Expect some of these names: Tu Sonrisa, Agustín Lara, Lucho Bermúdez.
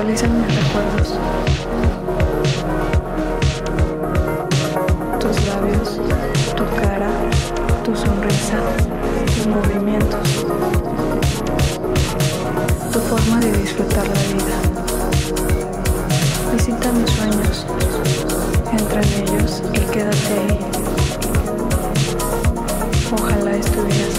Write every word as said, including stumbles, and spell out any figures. inmortalizan mis recuerdos. Tus labios, tu cara, tu sonrisa, tus movimientos, tu forma de disfrutar la vida. Visita mis sueños, entra en ellos y quédate ahí. Ojalá estuviera